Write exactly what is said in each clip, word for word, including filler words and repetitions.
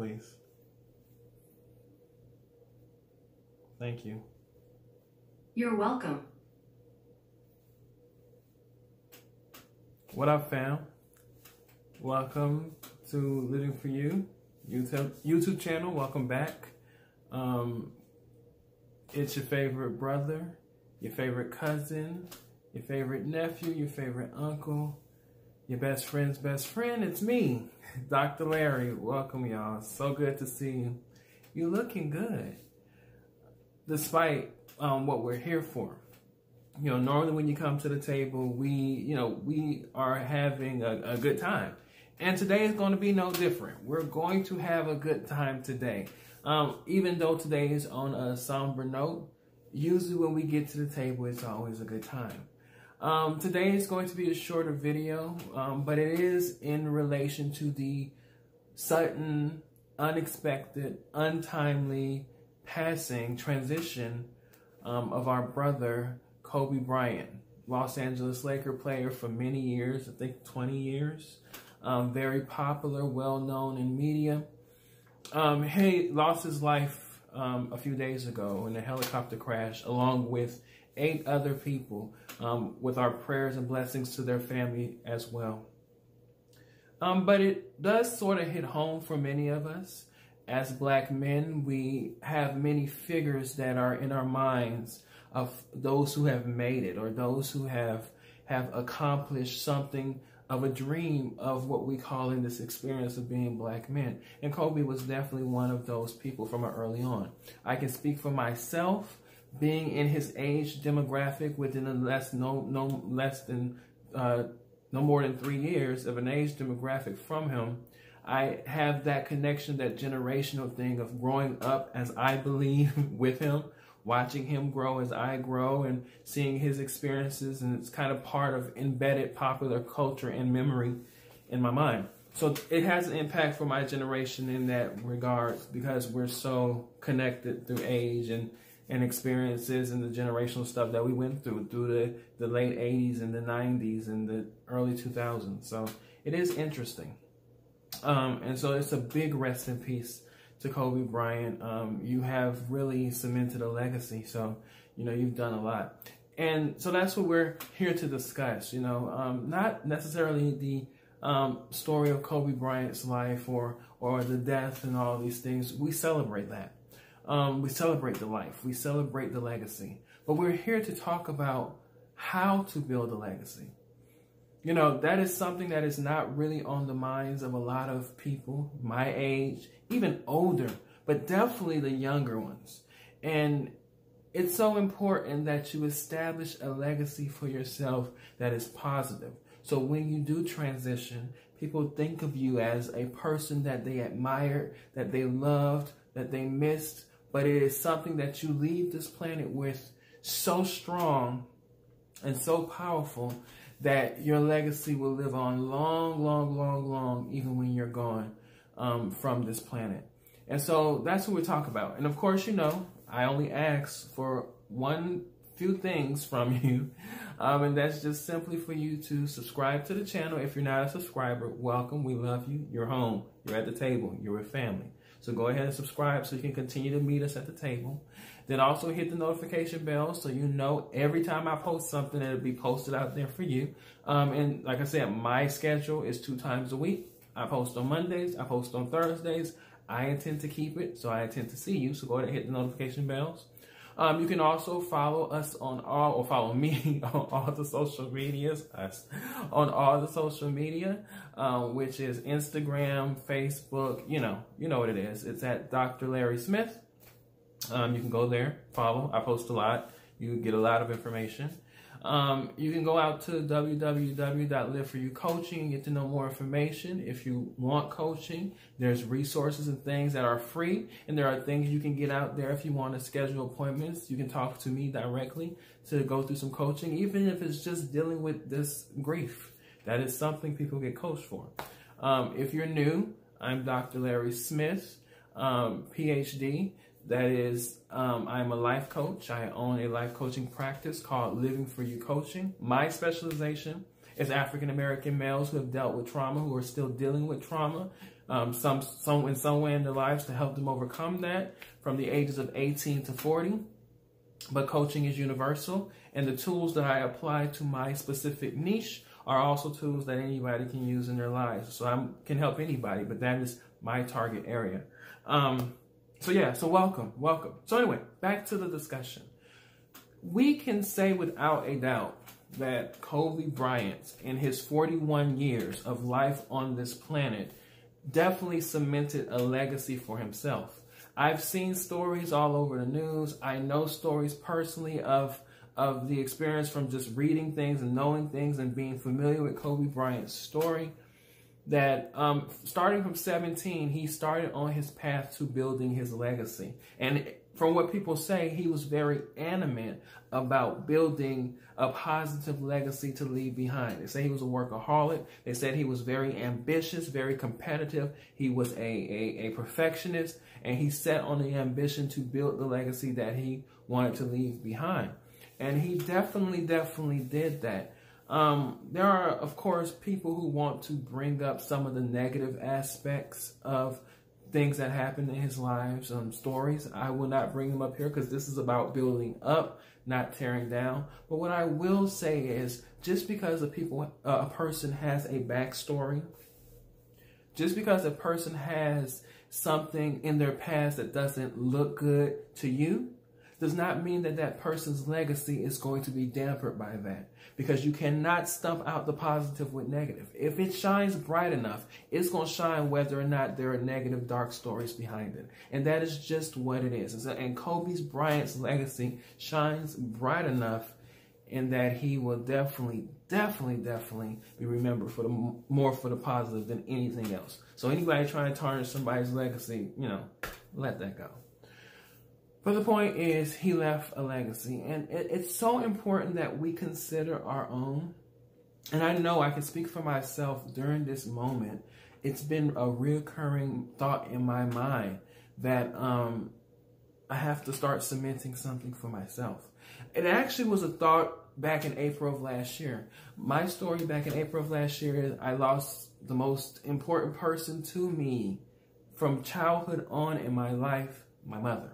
please. Thank you. You're welcome. What I found. Welcome to Living For You YouTube, YouTube channel. Welcome back. Um, it's your favorite brother, your favorite cousin, your favorite nephew, your favorite uncle, your best friend's best friend. It's me, Doctor Larry. Welcome, y'all. So good to see you. You're looking good, despite um, what we're here for. You know, normally when you come to the table, we, you know, we are having a, a good time. And today is going to be no different. We're going to have a good time today. Um, even though today is on a somber note, usually when we get to the table, it's always a good time. Um, today is going to be a shorter video, um, but it is in relation to the sudden, unexpected, untimely passing transition um, of our brother, Kobe Bryant, Los Angeles Laker player for many years, I think twenty years. Um, very popular, well-known in media. Um, he lost his life um, a few days ago in a helicopter crash, along with eight other people, um, with our prayers and blessings to their family as well. Um, but it does sort of hit home for many of us. As Black men, we have many figures that are in our minds of those who have made it, or those who have, have accomplished something of a dream of what we call in this experience of being Black men. And Kobe was definitely one of those people from early on. I can speak for myself, being in his age demographic within a less, no, no less than, uh, no more than three years of an age demographic from him. I have that connection, that generational thing of growing up as I believe with him, watching him grow as I grow, and seeing his experiences, and it's kind of part of embedded popular culture and memory in my mind. So it has an impact for my generation in that regard, because we're so connected through age and, and experiences and the generational stuff that we went through, through the, the late eighties and the nineties and the early two thousands. So it is interesting. Um, and so it's a big rest in peace to Kobe Bryant. Um, you have really cemented a legacy. So, you know, you've done a lot. And so that's what we're here to discuss, you know, um, not necessarily the um, story of Kobe Bryant's life or, or the death and all these things. We celebrate that. Um, we celebrate the life. We celebrate the legacy. But we're here to talk about how to build a legacy. You know, that is something that is not really on the minds of a lot of people my age, even older, but definitely the younger ones. And it's so important that you establish a legacy for yourself that is positive. So when you do transition, people think of you as a person that they admired, that they loved, that they missed, but it is something that you leave this planet with so strong and so powerful that your legacy will live on long, long, long, long, even when you're gone um, from this planet. And so that's what we talk about. And of course, you know, I only ask for one few things from you, um, and that's just simply for you to subscribe to the channel. If you're not a subscriber, welcome. We love you. You're home. You're at the table. You're a family. So go ahead and subscribe so you can continue to meet us at the table. Then also hit the notification bell so you know every time I post something, it'll be posted out there for you. Um, and like I said, my schedule is two times a week. I post on Mondays. I post on Thursdays. I intend to keep it, so I intend to see you. So go ahead and hit the notification bells. Um, you can also follow us on all, or follow me on all the social medias, us, on all the social media, um, which is Instagram, Facebook, you know, you know what it is. It's at Doctor Larry Smith. Um, you can go there, follow. I post a lot. You get a lot of information. Um, you can go out to w w w dot live for you coaching and get to know more information. If you want coaching, there's resources and things that are free, and there are things you can get out there if you want to schedule appointments. You can talk to me directly to go through some coaching, even if it's just dealing with this grief. That is something people get coached for. Um, if you're new, I'm Doctor Larry Smith, um, P H D. That is, um, I'm a life coach. I own a life coaching practice called Living For You Coaching. My specialization is African-American males who have dealt with trauma, who are still dealing with trauma, um, some, some, in some way in their lives to help them overcome that from the ages of eighteen to forty. But coaching is universal, and the tools that I apply to my specific niche are also tools that anybody can use in their lives. So I can help anybody, but that is my target area. Um, so yeah, so welcome, welcome. So anyway, back to the discussion. We can say without a doubt that Kobe Bryant, in his forty-one years of life on this planet, definitely cemented a legacy for himself. I've seen stories all over the news. I know stories personally of, of the experience from just reading things and knowing things and being familiar with Kobe Bryant's story, that um, starting from seventeen, he started on his path to building his legacy. And from what people say, he was very animate about building a positive legacy to leave behind. They say he was a workaholic. They said he was very ambitious, very competitive. He was a, a, a perfectionist, and he set on the ambition to build the legacy that he wanted to leave behind. And he definitely, definitely did that. Um, there are, of course, people who want to bring up some of the negative aspects of things that happened in his lives, um, stories. I will not bring them up here because this is about building up, not tearing down. But what I will say is, just because a people, uh, a person has a backstory, just because a person has something in their past that doesn't look good to you, does not mean that that person's legacy is going to be dampered by that, because you cannot stump out the positive with negative. If it shines bright enough, it's going to shine whether or not there are negative, dark stories behind it. And that is just what it is. And, so, and Kobe Bryant's legacy shines bright enough in that he will definitely, definitely, definitely be remembered for the more for the positive than anything else. So anybody trying to tarnish somebody's legacy, you know, let that go. But the point is, he left a legacy, and it, it's so important that we consider our own. And I know I can speak for myself during this moment. It's been a recurring thought in my mind that um, I have to start cementing something for myself. It actually was a thought back in April of last year. My story back in April of last year is I lost the most important person to me from childhood on in my life, my mother.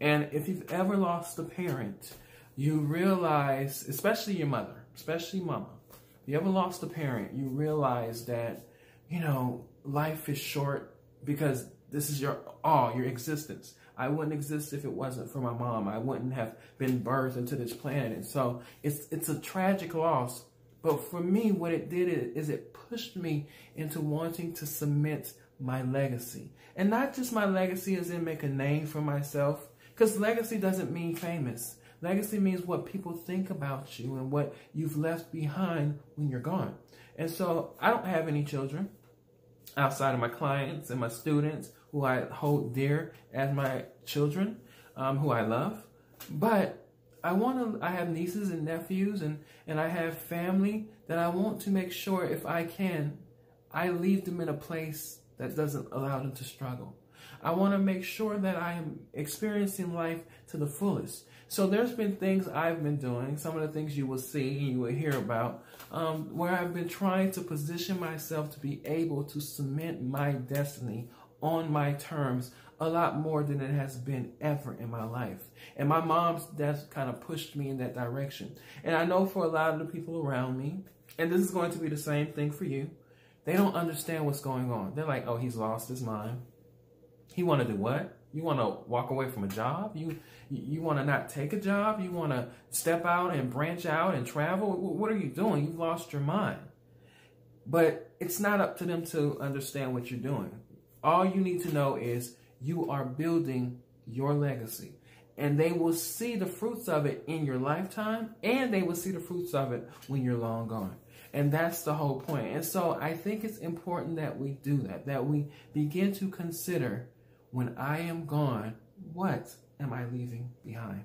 And if you've ever lost a parent, you realize, especially your mother, especially mama, if you ever lost a parent, you realize that, you know, life is short because this is your all, your existence. I wouldn't exist if it wasn't for my mom. I wouldn't have been birthed into this planet. And so it's, it's a tragic loss. But for me, what it did is it pushed me into wanting to cement my legacy. And not just my legacy as in make a name for myself, because legacy doesn't mean famous. Legacy means what people think about you and what you've left behind when you're gone. And so I don't have any children outside of my clients and my students who I hold dear as my children, um, who I love. But I want to, I have nieces and nephews, and, and I have family that I want to make sure, if I can, I leave them in a place that doesn't allow them to struggle. I want to make sure that I am experiencing life to the fullest. So there's been things I've been doing, some of the things you will see and you will hear about, um, where I've been trying to position myself to be able to cement my destiny on my terms a lot more than it has been ever in my life. And my mom's death kind of pushed me in that direction. And I know for a lot of the people around me, and this is going to be the same thing for you, they don't understand what's going on. They're like, oh, he's lost his mind. He want to do what? You want to walk away from a job? You you want to not take a job? You want to step out and branch out and travel? What are you doing? You've lost your mind. But it's not up to them to understand what you're doing. All you need to know is you are building your legacy. And they will see the fruits of it in your lifetime, and they will see the fruits of it when you're long gone. And that's the whole point. And so I think it's important that we do that, that we begin to consider, when I am gone, what am I leaving behind?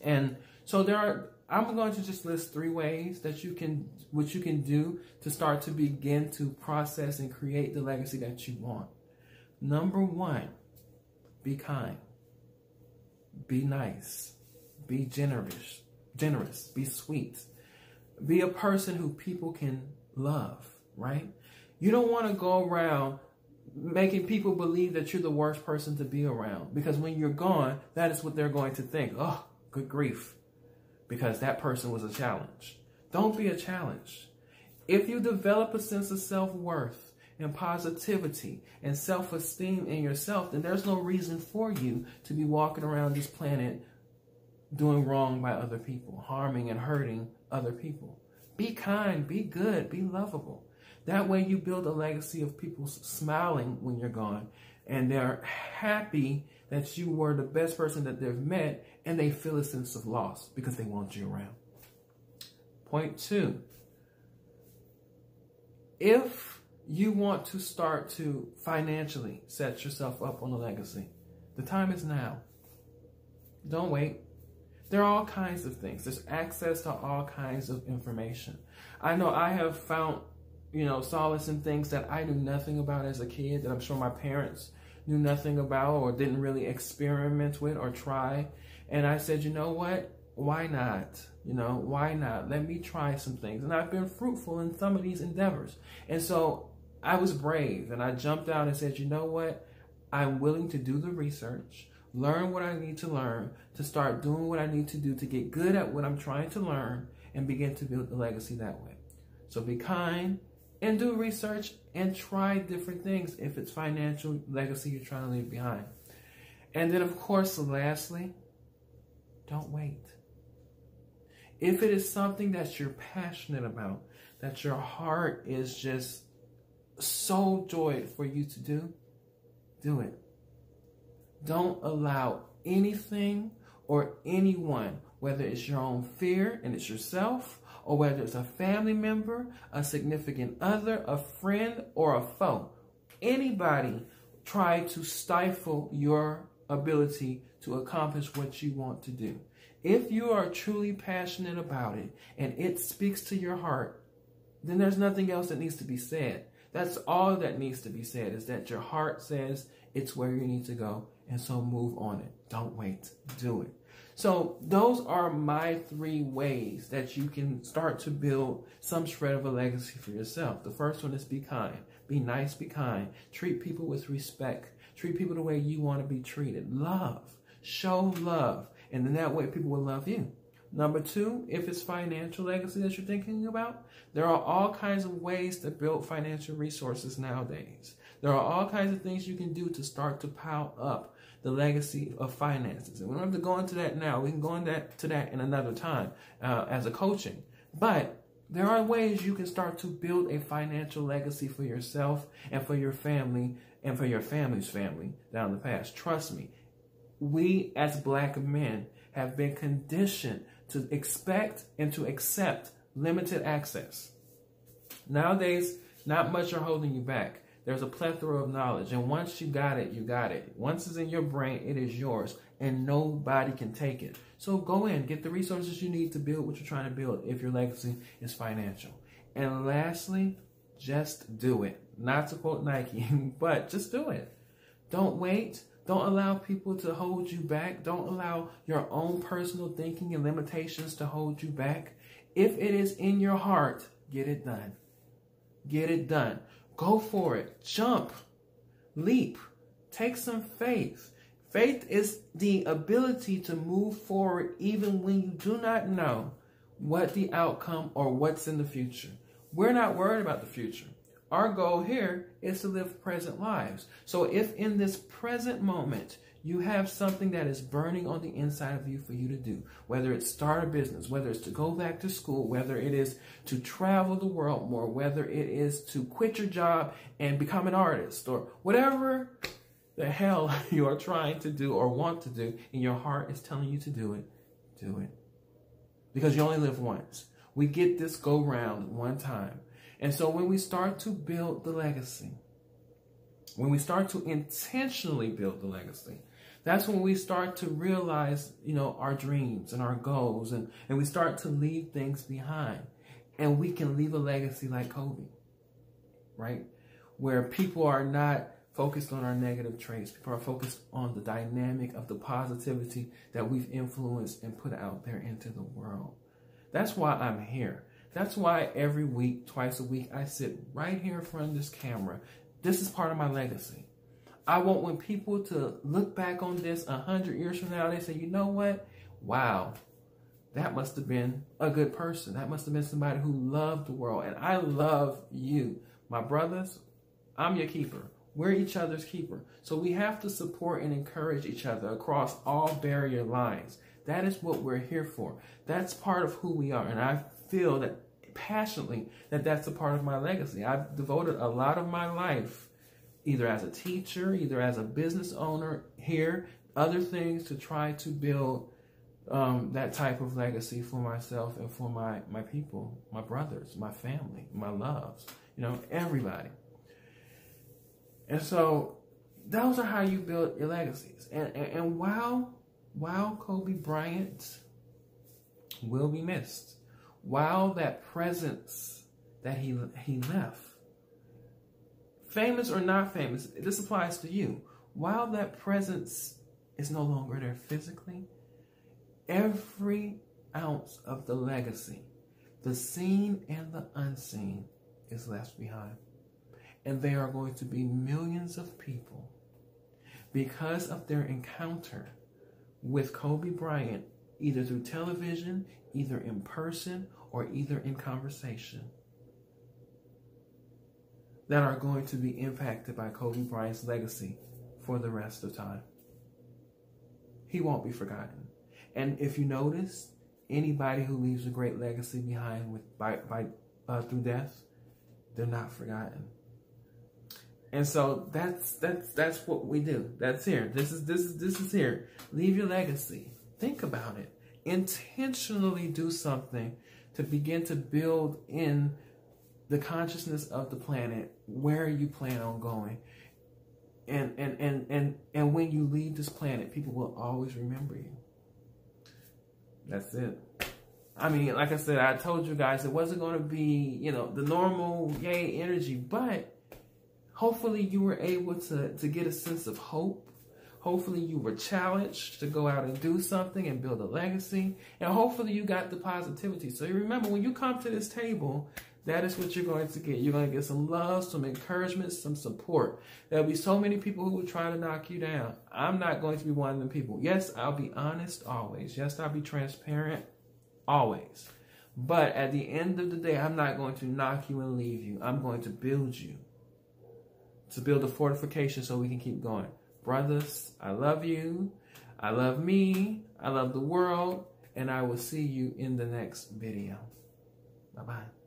And so there are, I'm going to just list three ways that you can, what you can do to start to begin to process and create the legacy that you want. Number one, be kind, be nice, be generous, generous, be sweet. Be a person who people can love, right? You don't want to go around making people believe that you're the worst person to be around, because when you're gone, that is what they're going to think. Oh, good grief, because that person was a challenge. Don't be a challenge. If you develop a sense of self-worth and positivity and self-esteem in yourself, then there's no reason for you to be walking around this planet doing wrong by other people, harming and hurting other people. Be kind, be good, be lovable. That way you build a legacy of people smiling when you're gone, and they're happy that you were the best person that they've met, and they feel a sense of loss because they want you around. Point two, if you want to start to financially set yourself up on a legacy, the time is now. Don't wait. There are all kinds of things. There's access to all kinds of information. I know I have found, you know, solace in things that I knew nothing about as a kid, that I'm sure my parents knew nothing about or didn't really experiment with or try. And I said, you know what? Why not? You know, why not? Let me try some things. And I've been fruitful in some of these endeavors. And so I was brave and I jumped out and said, you know what? I'm willing to do the research, learn what I need to learn, to start doing what I need to do to get good at what I'm trying to learn and begin to build a legacy that way. So be kind. And do research and try different things if it's financial legacy you're trying to leave behind. And then, of course, lastly, don't wait. If it is something that you're passionate about, that your heart is just so joyed for you to do, do it. Don't allow anything or anyone, whether it's your own fear and it's yourself, or whether it's a family member, a significant other, a friend, or a foe, anybody try to stifle your ability to accomplish what you want to do. If you are truly passionate about it and it speaks to your heart, then there's nothing else that needs to be said. That's all that needs to be said, is that your heart says it's where you need to go, and so move on it. Don't wait, do it. So those are my three ways that you can start to build some shred of a legacy for yourself. The first one is be kind. Be nice, be kind. Treat people with respect. Treat people the way you want to be treated. Love. Show love. And then that way people will love you. Number two, if it's financial legacy that you're thinking about, there are all kinds of ways to build financial resources nowadays. There are all kinds of things you can do to start to pile up the legacy of finances. And we don't have to go into that now. We can go into that, to that in another time uh, as a coaching. But there are ways you can start to build a financial legacy for yourself and for your family and for your family's family down the past. Trust me, we as Black men have been conditioned to expect and to accept limited access. Nowadays, not much are holding you back. There's a plethora of knowledge, and once you got it, you got it. Once it's in your brain, it is yours, and nobody can take it. So go in, get the resources you need to build what you're trying to build if your legacy is financial. And lastly, just do it. Not to quote Nike, but just do it. Don't wait. Don't allow people to hold you back. Don't allow your own personal thinking and limitations to hold you back. If it is in your heart, get it done. Get it done. Go for it. Jump. Leap. Take some faith. Faith is the ability to move forward even when you do not know what the outcome or what's in the future. We're not worried about the future. Our goal here is to live present lives. So if in this present moment you have something that is burning on the inside of you for you to do, whether it's start a business, whether it's to go back to school, whether it is to travel the world more, whether it is to quit your job and become an artist, or whatever the hell you are trying to do or want to do, and your heart is telling you to do it, do it. Because you only live once. We get this go round one time. And so when we start to build the legacy, when we start to intentionally build the legacy, that's when we start to realize, you know, our dreams and our goals, and, and we start to leave things behind. And we can leave a legacy like Kobe, right? Where people are not focused on our negative traits. People are focused on the dynamic of the positivity that we've influenced and put out there into the world. That's why I'm here. That's why every week, twice a week, I sit right here in front of this camera. This is part of my legacy. I want when people to look back on this a hundred years from now, they say, you know what? Wow, that must have been a good person. That must have been somebody who loved the world. And I love you. My brothers, I'm your keeper. We're each other's keeper. So we have to support and encourage each other across all barrier lines. That is what we're here for. That's part of who we are. And I feel that passionately that that's a part of my legacy. I've devoted a lot of my life, either as a teacher, either as a business owner here, other things, to try to build um, that type of legacy for myself and for my, my people, my brothers, my family, my loves, you know, everybody. And so those are how you build your legacies. And, and, and while, while Kobe Bryant will be missed, while that presence that he, he left, famous or not famous, this applies to you. While that presence is no longer there physically, every ounce of the legacy, the seen and the unseen, is left behind. And there are going to be millions of people, because of their encounter with Kobe Bryant, either through television, either in person, or either in conversation, that are going to be impacted by Kobe Bryant's legacy for the rest of time. He won't be forgotten. And if you notice, anybody who leaves a great legacy behind with by, by uh, through death, they're not forgotten. And so that's that's that's what we do. That's here. This is this is this is here. Leave your legacy. Think about it. Intentionally do something to begin to build in the consciousness of the planet where you plan on going. And, and, and, and, and when you leave this planet, people will always remember you. That's it. I mean, like I said, I told you guys, it wasn't going to be, you know, the normal yay energy, but hopefully you were able to, to get a sense of hope. Hopefully you were challenged to go out and do something and build a legacy. And hopefully you got the positivity. So you remember, when you come to this table, that is what you're going to get. You're going to get some love, some encouragement, some support. There'll be so many people who will try to knock you down. I'm not going to be one of them people. Yes, I'll be honest always. Yes, I'll be transparent always. But at the end of the day, I'm not going to knock you and leave you. I'm going to build you, to build a fortification so we can keep going. Brothers, I love you. I love me. I love the world. And I will see you in the next video. Bye-bye.